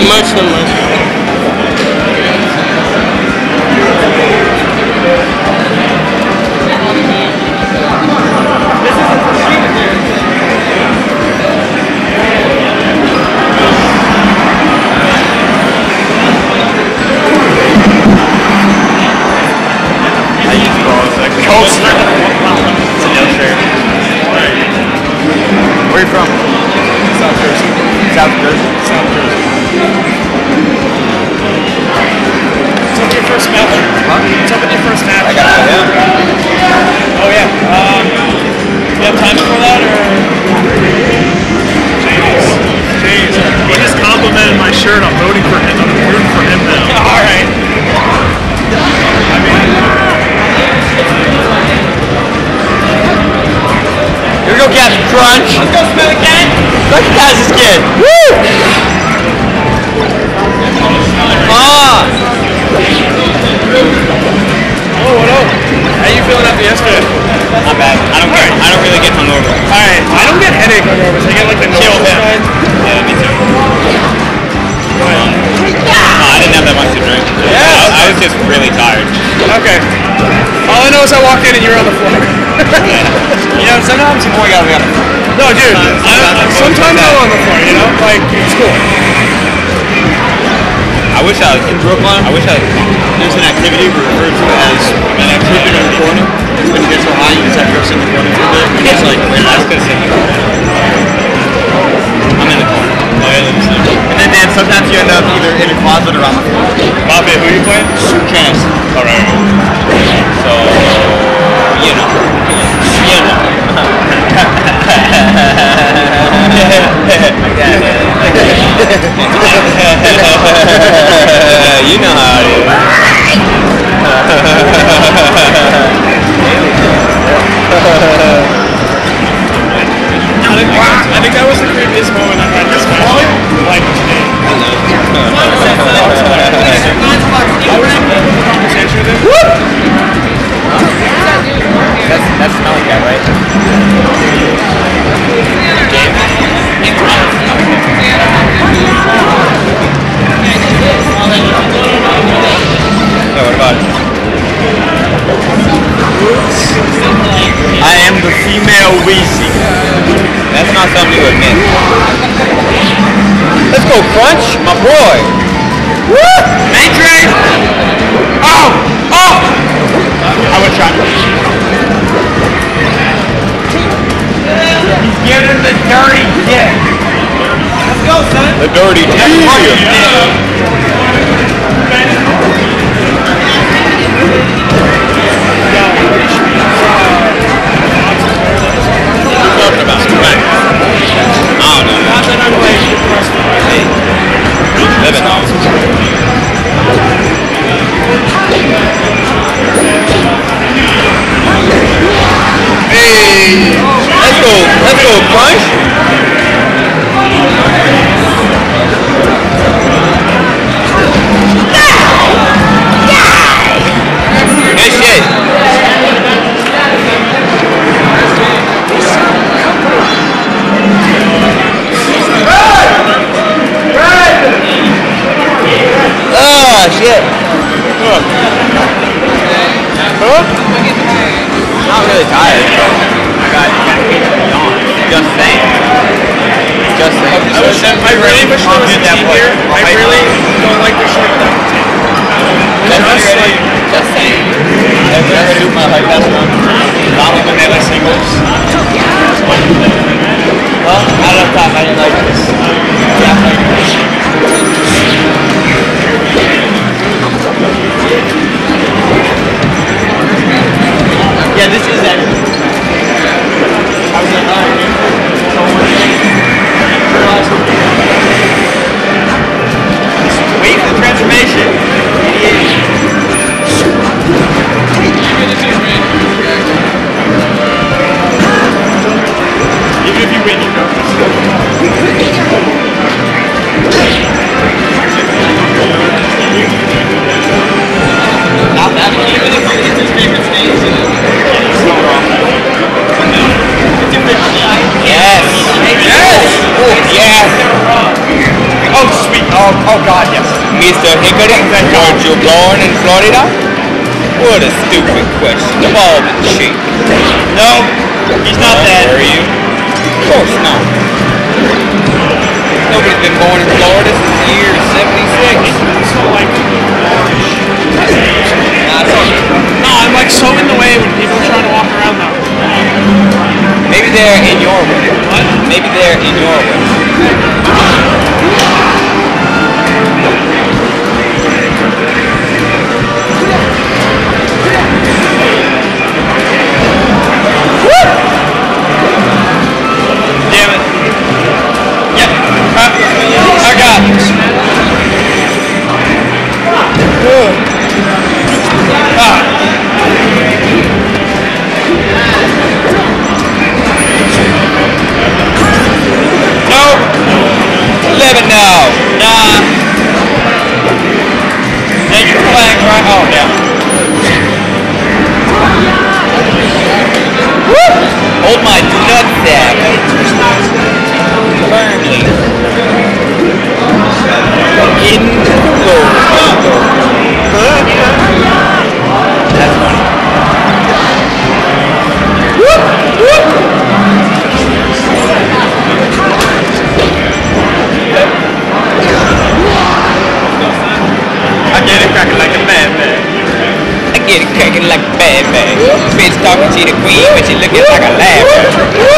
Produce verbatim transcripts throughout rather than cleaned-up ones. Not much, not much. I use balls like coaster. It's a no shirt. Where are you from? South Jersey. South Jersey? South Jersey. Tell me your first match. Huh? Tell me your first match. I got it, yeah. Oh, yeah. Um, you have time for that, or? Jeez. Jeez. He just complimented my shirt. I'm voting for him. I'm rooting for him now. All right. I mean, here we go, Captain Crunch. Let's go, spin again. Recognize this kid. Woo! Ah! Oh, what up? How you feeling after yesterday? Not bad. I don't care. I don't really get hungover. Alright, I don't get headache hungovers. I get like the normal side. Yeah, me too. Go ahead. No, I didn't have that much to drink. Yeah. I was, I was just really tired. Okay. All I know is I walked in and you were on the floor. You know, sometimes you boy gotta be on the floor. No, dude. Sometimes, I, sometimes, sometimes I'm on the floor, you know? Like, it's cool. I wish I was in Brooklyn. I wish I there's an activity referred to as an activity in the corner. It's when you get so high, you just have to go sit in the corner for a bit. And it's like, wait, I was going to sit in the corner. I'm in the corner. Oh, yeah, and then, man, sometimes you end up either in a closet or on the floor. Bobby, who are you playing? Shoot Chance. All right. So, you know. You know. You know how it is. I, think, I think that was the creepiest moment I've had this match. Like today. I was in a conversation with him. That's, that's not like that, right? Oh, what about it? I am the female Weezy. That's not something to admit. Let's go, Crunch, my boy. Woo! Matron! Oh! Oh! I would try. He's giving the dirty dick. Let's go, son. The dirty dick. Oh, Mister Hickory, weren't you born in Florida? What a stupid question of all the cheek. No, he's not that. Where are you? Of course not. Nobody's been born in Florida since the year seventy-six. So like, no, I'm like so in the way when people are trying to walk around that way. Maybe they're in your way. What? Maybe they're in your way.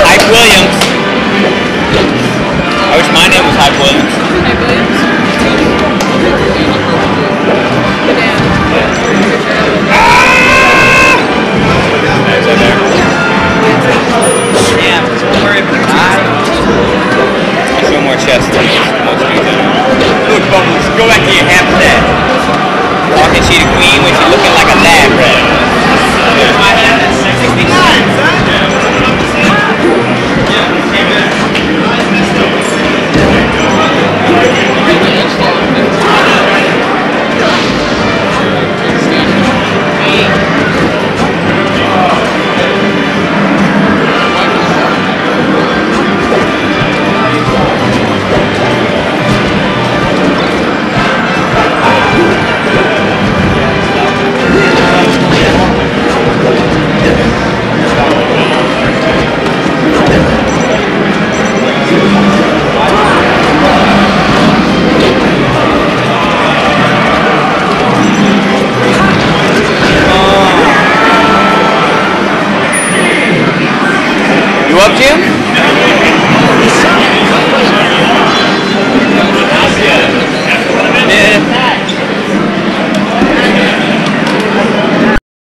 Hype Williams. I wish my name was Hype Williams. Hype Williams. Ah! Yeah, don't worry about it. There's no more chest. Look, Bubbles, go back to your half of that. Talking she the queen when she's looking like a lab rat. There's my hand at sixty-nine. Up, Jim?